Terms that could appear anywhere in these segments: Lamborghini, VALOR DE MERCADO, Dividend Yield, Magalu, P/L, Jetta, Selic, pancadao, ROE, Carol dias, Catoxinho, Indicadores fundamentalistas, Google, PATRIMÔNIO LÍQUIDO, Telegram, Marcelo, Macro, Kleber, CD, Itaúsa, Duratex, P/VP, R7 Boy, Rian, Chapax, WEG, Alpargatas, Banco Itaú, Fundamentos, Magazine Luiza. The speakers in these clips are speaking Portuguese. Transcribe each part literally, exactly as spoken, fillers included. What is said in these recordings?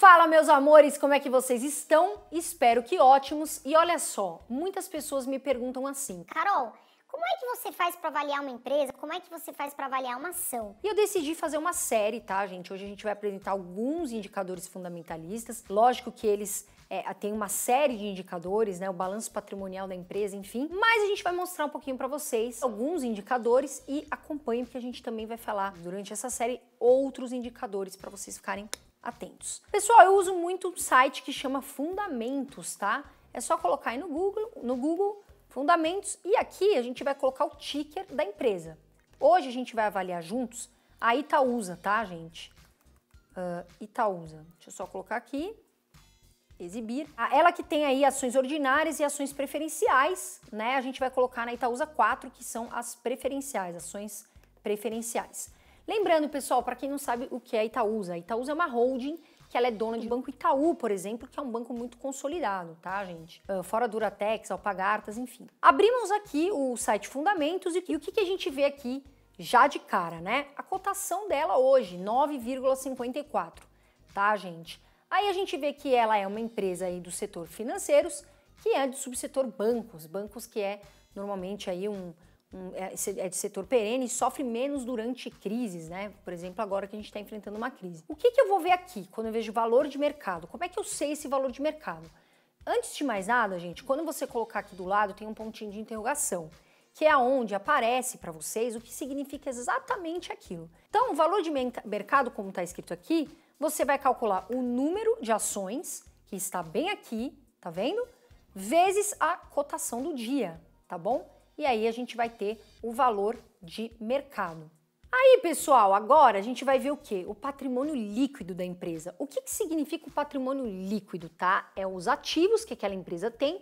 Fala, meus amores, como é que vocês estão? Espero que ótimos. E olha só, muitas pessoas me perguntam assim: Carol, como é que você faz para avaliar uma empresa? Como é que você faz para avaliar uma ação? E eu decidi fazer uma série, tá, gente? Hoje a gente vai apresentar alguns indicadores fundamentalistas. Lógico que eles é, têm uma série de indicadores, né? O balanço patrimonial da empresa, enfim. Mas a gente vai mostrar um pouquinho para vocês alguns indicadores e acompanhem, porque a gente também vai falar durante essa série outros indicadores para vocês ficarem atentos. Pessoal, eu uso muito um site que chama Fundamentos, tá? É só colocar aí no Google, no Google Fundamentos, e aqui a gente vai colocar o ticker da empresa. Hoje a gente vai avaliar juntos a Itaúsa, tá, gente? Uh, Itaúsa. Deixa eu só colocar aqui. Exibir. Ah, ela que tem aí ações ordinárias e ações preferenciais, né? A gente vai colocar na Itaúsa quatro, que são as preferenciais, ações preferenciais. Lembrando, pessoal, para quem não sabe o que é a Itaúsa, a Itaúsa é uma holding que ela é dona de Banco Itaú, por exemplo, que é um banco muito consolidado, tá, gente? Uh, fora Duratex, Alpargatas, enfim. Abrimos aqui o site Fundamentos e, e o que, que a gente vê aqui já de cara, né? A cotação dela hoje, nove vírgula cinquenta e quatro, tá, gente? Aí a gente vê que ela é uma empresa aí do setor financeiros, que é do subsetor bancos, bancos que é normalmente aí um... é de setor perene e sofre menos durante crises, né? Por exemplo, agora que a gente está enfrentando uma crise. O que, que eu vou ver aqui quando eu vejo valor de mercado? Como é que eu sei esse valor de mercado? Antes de mais nada, gente, quando você colocar aqui do lado, tem um pontinho de interrogação, que é onde aparece para vocês o que significa exatamente aquilo. Então, o valor de mercado, como está escrito aqui, você vai calcular o número de ações, que está bem aqui, tá vendo? Vezes a cotação do dia, tá bom? E aí a gente vai ter o valor de mercado. Aí, pessoal, agora a gente vai ver o quê? O patrimônio líquido da empresa. O que, que significa o patrimônio líquido, tá? É os ativos que aquela empresa tem,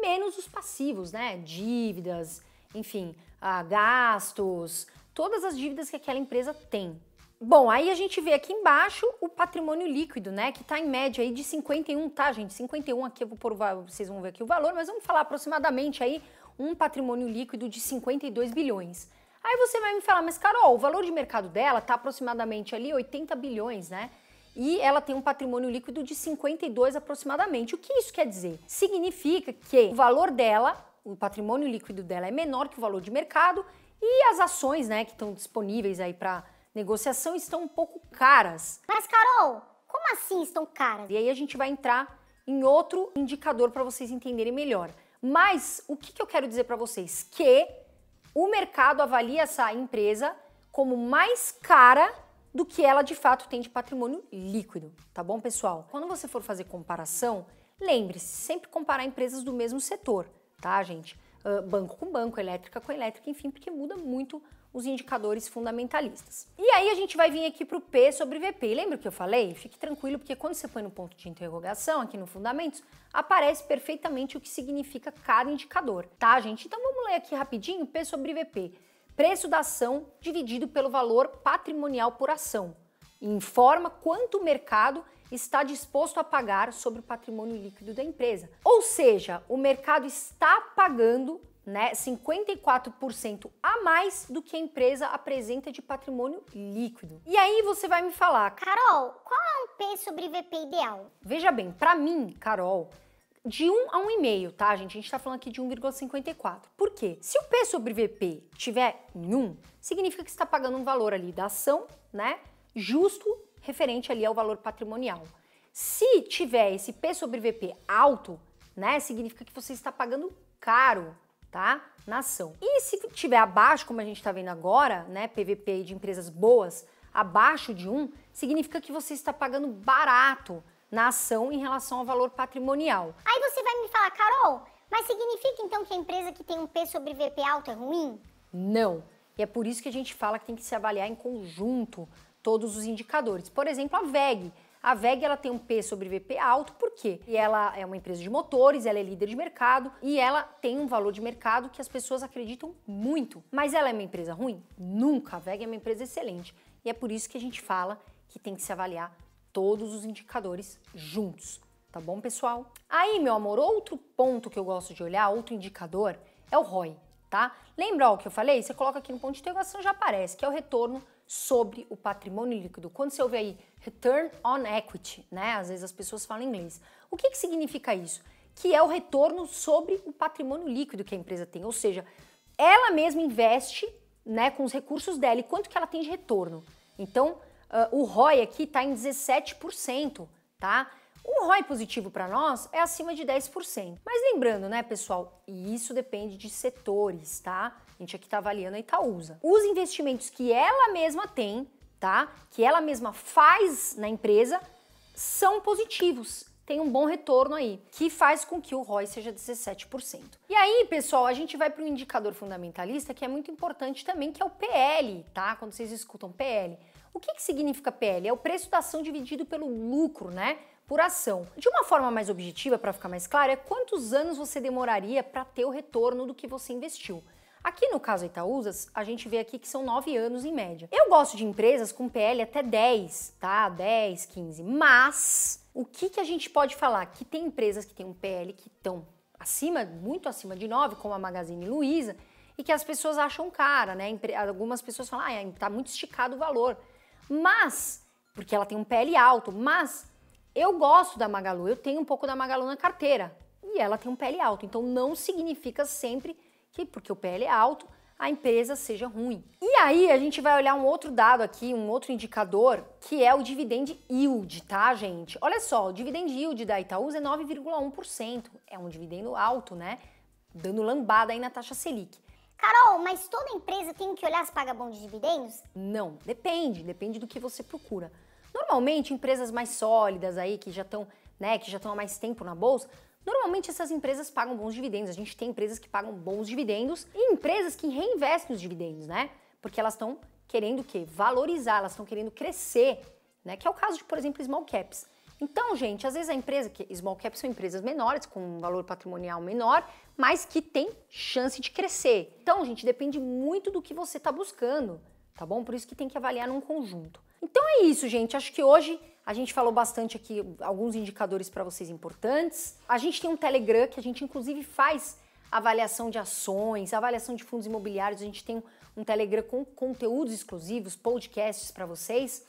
menos os passivos, né? Dívidas, enfim, ah, gastos, todas as dívidas que aquela empresa tem. Bom, aí a gente vê aqui embaixo o patrimônio líquido, né? Que tá em média aí de cinquenta e um, tá, gente? cinquenta e um aqui, eu vou pôr, vocês vão ver aqui o valor, mas vamos falar aproximadamente aí um patrimônio líquido de cinquenta e dois bilhões. Aí você vai me falar, mas Carol, o valor de mercado dela está aproximadamente ali oitenta bilhões, né? E ela tem um patrimônio líquido de cinquenta e dois aproximadamente. O que isso quer dizer? Significa que o valor dela, o patrimônio líquido dela é menor que o valor de mercado e as ações, né, que estão disponíveis aí para negociação estão um pouco caras. Mas Carol, como assim estão caras? E aí a gente vai entrar em outro indicador para vocês entenderem melhor. Mas o que, que eu quero dizer para vocês? Que o mercado avalia essa empresa como mais cara do que ela de fato tem de patrimônio líquido, tá bom, pessoal? Quando você for fazer comparação, lembre-se, sempre comparar empresas do mesmo setor, tá, gente? Uh, banco com banco, elétrica com elétrica, enfim, porque muda muito os indicadores fundamentalistas. E aí a gente vai vir aqui para o P sobre V P. Lembra que eu falei? Fique tranquilo, porque quando você põe no ponto de interrogação aqui no Fundamentos, aparece perfeitamente o que significa cada indicador, tá, gente? Então vamos ler aqui rapidinho. P sobre V P. Preço da ação dividido pelo valor patrimonial por ação. Informa quanto o mercado está disposto a pagar sobre o patrimônio líquido da empresa. Ou seja, o mercado está pagando, né, cinquenta e quatro por cento a mais do que a empresa apresenta de patrimônio líquido. E aí você vai me falar, Carol, qual é um P sobre V P ideal? Veja bem, para mim, Carol, de um a um vírgula cinco, tá, gente? A gente tá falando aqui de um vírgula cinquenta e quatro. Por quê? Se o P sobre V P tiver em um, significa que você está pagando um valor ali da ação, né, justo referente ali ao valor patrimonial. Se tiver esse P sobre V P alto, né, significa que você está pagando caro, tá, na ação. E se tiver abaixo, como a gente está vendo agora, né, P V P de empresas boas, abaixo de um, significa que você está pagando barato na ação em relação ao valor patrimonial. Aí você vai me falar, Carol, mas significa então que a empresa que tem um P sobre V P alto é ruim? Não. E é por isso que a gente fala que tem que se avaliar em conjunto todos os indicadores. Por exemplo, a W E G. A W E G, ela tem um P sobre V P alto, por quê? E ela é uma empresa de motores, ela é líder de mercado e ela tem um valor de mercado que as pessoas acreditam muito. Mas ela é uma empresa ruim? Nunca. A W E G é uma empresa excelente. E é por isso que a gente fala que tem que se avaliar todos os indicadores juntos. Tá bom, pessoal? Aí, meu amor, outro ponto que eu gosto de olhar, outro indicador, é o R O E, tá? Lembra o que eu falei? Você coloca aqui no ponto de interrogação, já aparece, que é o retorno sobre o patrimônio líquido. Quando você ouve aí return on equity, né? Às vezes as pessoas falam em inglês. O que que significa isso? Que é o retorno sobre o patrimônio líquido que a empresa tem, ou seja, ela mesma investe, né, com os recursos dela e quanto que ela tem de retorno. Então, uh, o R O E aqui está em dezessete por cento, tá? Um R O E positivo para nós é acima de dez por cento. Mas lembrando, né, pessoal, isso depende de setores, tá? A gente aqui tá avaliando a Itaúsa. Os investimentos que ela mesma tem, tá? Que ela mesma faz na empresa, são positivos. Tem um bom retorno aí, que faz com que o R O E seja dezessete por cento. E aí, pessoal, a gente vai para um indicador fundamentalista que é muito importante também, que é o P L, tá? Quando vocês escutam P L. O que que significa P L? É o preço da ação dividido pelo lucro, né? Por ação. De uma forma mais objetiva, para ficar mais claro, é quantos anos você demoraria para ter o retorno do que você investiu. Aqui no caso Itaúsa, a gente vê aqui que são nove anos em média. Eu gosto de empresas com P L até dez, tá? dez, quinze, mas o que que a gente pode falar? Que tem empresas que tem um P L que estão acima, muito acima de nove, como a Magazine Luiza, e que as pessoas acham cara, né? Algumas pessoas falam, ah, tá muito esticado o valor. Mas, porque ela tem um P L alto, mas eu gosto da Magalu, eu tenho um pouco da Magalu na carteira e ela tem um P L alto, então não significa sempre que porque o P L é alto a empresa seja ruim. E aí a gente vai olhar um outro dado aqui, um outro indicador, que é o dividend yield, tá, gente? Olha só, o dividend yield da Itaúsa é nove vírgula um por cento, é um dividendo alto, né? Dando lambada aí na taxa Selic. Carol, mas toda empresa tem que olhar se paga bom de dividendos? Não, depende, depende do que você procura. Normalmente, empresas mais sólidas aí, que já estão, né, que já estão há mais tempo na bolsa, normalmente essas empresas pagam bons dividendos. A gente tem empresas que pagam bons dividendos e empresas que reinvestem os dividendos, né? Porque elas estão querendo o quê? Valorizar, elas estão querendo crescer, né? Que é o caso de, por exemplo, small caps. Então, gente, às vezes a empresa, que small caps são empresas menores, com um valor patrimonial menor, mas que tem chance de crescer. Então, gente, depende muito do que você está buscando, tá bom? Por isso que tem que avaliar num conjunto. Então é isso, gente. Acho que hoje a gente falou bastante aqui alguns indicadores para vocês importantes. A gente tem um Telegram que a gente, inclusive, faz avaliação de ações, avaliação de fundos imobiliários. A gente tem um Telegram com conteúdos exclusivos, podcasts para vocês.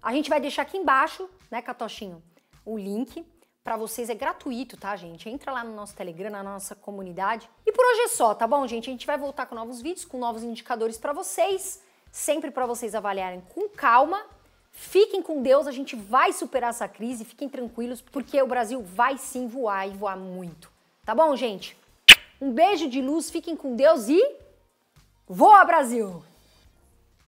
A gente vai deixar aqui embaixo, né, Catoxinho, o link para vocês. É gratuito, tá, gente? Entra lá no nosso Telegram, na nossa comunidade. E por hoje é só, tá bom, gente? A gente vai voltar com novos vídeos, com novos indicadores para vocês. Sempre para vocês avaliarem com calma, fiquem com Deus, a gente vai superar essa crise, fiquem tranquilos, porque o Brasil vai sim voar e voar muito. Tá bom, gente? Um beijo de luz, fiquem com Deus e voa, Brasil!